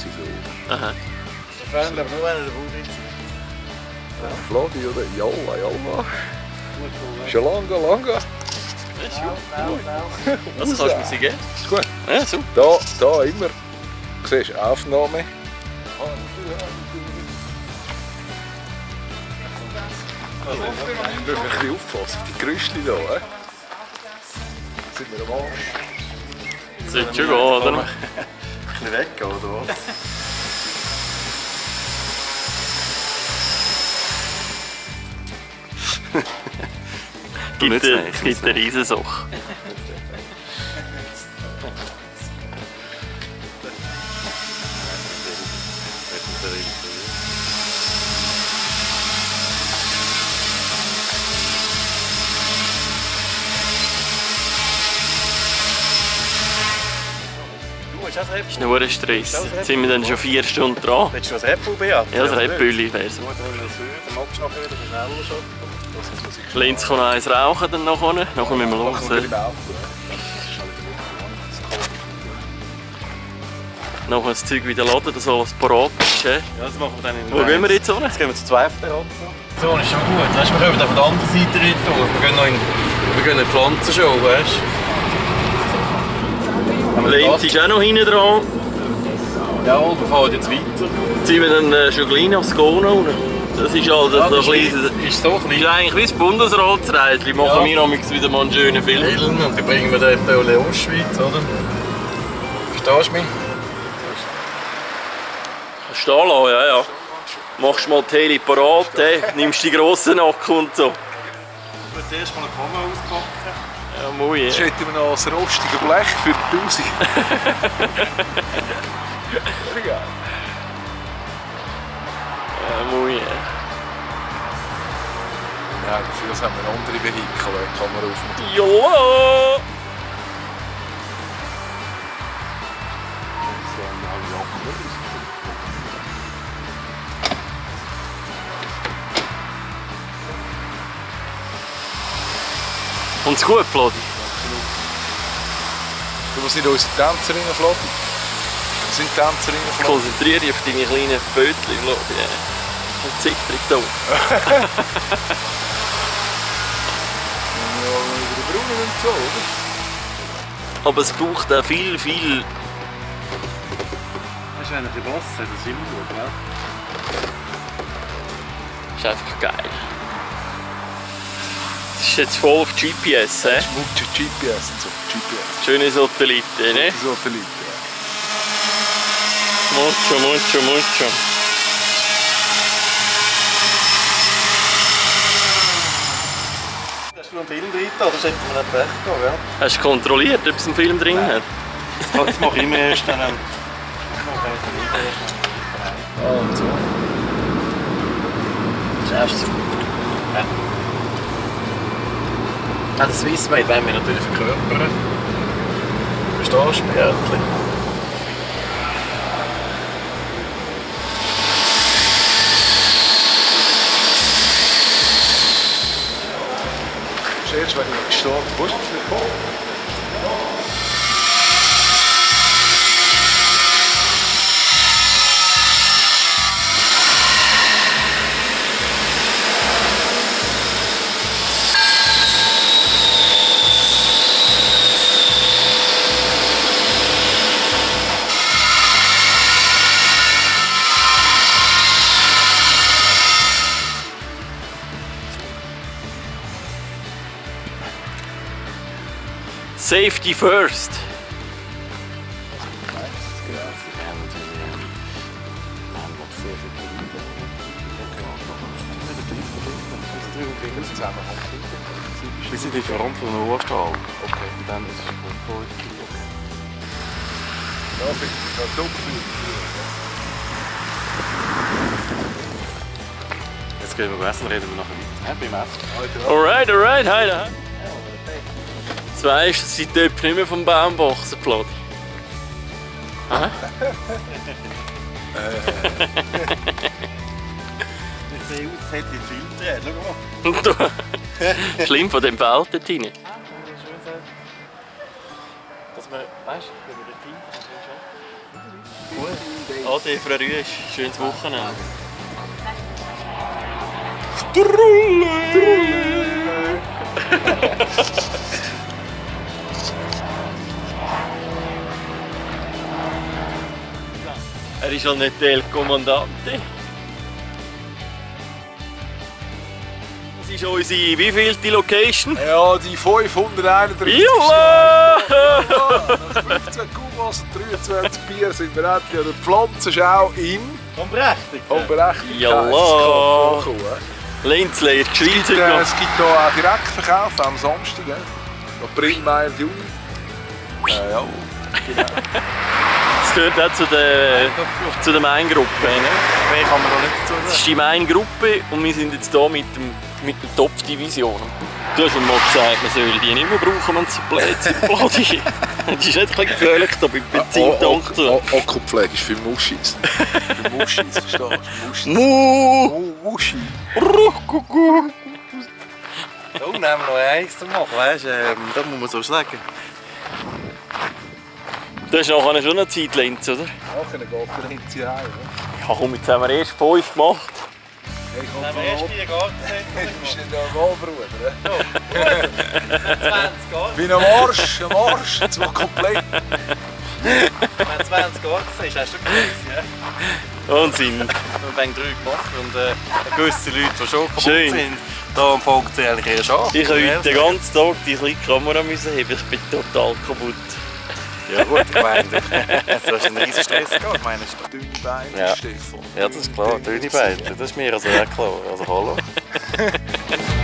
Seite oder? Aha. Verändert nur, wenn er den Bauch nimmt. Flagge oder? Jalla, jalla. Schalanga, langa. Ist gut. Das kannst du mir sie geben. Ist gut. Ja, super. Da immer. Du siehst Aufnahme. Ich muss ein bisschen aufpassen auf die Gerüste hier. Jetzt sind wir am Arsch. Das sollte schon gehen, oder? Ein bisschen weggehen, oder was? Es gibt eine riesen Sache. Das ist ein Stress. Jetzt sind wir dann schon 4 Stunden dran. Willst du noch ein Äpfel, Beat? Ja, ein Äpfel wäre so. Linz kann noch eins rauchen, dann nachher müssen wir los. Nachher das Zeug wieder laden, dass alles parat ist. Ja, das machen wir dann in Wo gehen wir jetzt hin? Jetzt gehen wir zu zweit. Die Zone ist schon gut. Weißt, wir können von der anderen Seite rein tun. Wir gehen in die Pflanzen schon, weißt du? Linz ist auch noch hinten dran. Ja, wir fahren jetzt weiter. Jetzt sind wir dann schon gleich nach Skona. Das ist also ja, das ist so klein. Das ist eigentlich wie das Bundesratsreisli. Machen wir auch wieder mal einen schönen Film. Und dann bringen wir den in die Ostschweiz, oder? Verstehst du mich? Kannst du stehen lassen, ja. Machst mal die Heli parat, nimmst die grossen Nacken und so. Ich will zuerst mal eine Kamera auspacken. Ja, moin. Jetzt hätten wir noch ein rostiges Blech für die 1000. Sehr geil. Ja, dafür haben wir andere Vehikel, die Kamera aufmachen. Joa! Und es gut, Flodi? Du musst nicht unsere Tänzerinnen, Flodi. Wir sind Tänzerinnen, Flodi. Konzentriere dich auf deine kleinen Pfötchen, Flodi. Und zittrig da. Aber es braucht auch viel. Das ist eigentlich ein Wasser, das ist immer gut, ja? Das ist einfach geil. Das ist jetzt voll auf GPS, hä? Das ist auf GPS und so. GPS. Schöne Satelliten, ne? Schöne Satelliten, ja. Mucho. Einen Film drin, also hätten wir nicht recht gehabt, ja. Hast du kontrolliert, ob es einen Film drin hat? Das mache ich mir erst dann. Und so. Das ist erst. Ja. Das Swissmade wollen wir natürlich verkörpern. Verstehst du, Bärtli? Jetzt werde ich gestorben. Wo ist das gekommen? Safety first! Wir sind in Front von der Osthalle. Okay, dann ist es gut. Da bin ich gerade dunkel. Jetzt gehen wir essen, reden wir nachher weiter. Happy Essen. Alright, hi da! Du weißt, dass die Töpfe nicht mehr vom Baum wachsen, Plodi. Hä? Ich sehe aus, es hätte den Film drehen. Schau mal. Schlimm von dem Feld dort rein. Ja, das ist schön. Dass man, weißt du, wenn man den Film cool. Ade, Frau Rüesch, schönes Wochenende. Er ist schon nicht der Kommandante. Das ist unsere wievielte Location? Ja, die 531. Jula! Nach 15 Kubas und 23 Bier sind wir endlich an der Pflanzenschau im Unberechtigten. Jula! Lenzler, geschwillt. Es gibt hier auch Direktverkauf am Samstag. April, Mai und Juni. Ja, genau. Das gehört auch zu der Main-Gruppe. Mehr kann man noch nicht dazu sagen. Das ist die Main-Gruppe und wir sind jetzt hier mit der Top-Division. Du hast mal gesagt, man soll die nicht mehr brauchen, wenn sie Plätze im Body. Das ist nicht ein bisschen gefährlich, da bei Benzintank zu. Akkupflege ist für Muschis. Für Muschis, verstehst du? Muschi! Da nehmen wir noch eins zu machen, weißt du? Das muss man so sagen. Du hast nachher schon eine Zeit Lenz, oder? Nachher geht der Lenz hier heim. Ja komm, jetzt haben wir erst 5 gemacht. Hey, jetzt haben wir erst 4 Garten. Du bist nicht am Bruder. 20 Garten. Wie ein Marsch, das war komplett. Wenn 20 Garten ist, hast du gewusst, ja? Wahnsinn. Wir haben 3 gemacht und gewisse Leute, die schon kaputt sind. Da fängt es eigentlich erst an. Ich habe heute den ganzen Tag die kleine Kamera müssen haben, ich bin total kaputt. Ja gut, ich meine, du hast einen riesen Stress gehabt, ich meine, dünne Beine, ja. Stiefel. Ja, das ist klar, dünne Beine, das ist mir also auch klar, also hallo.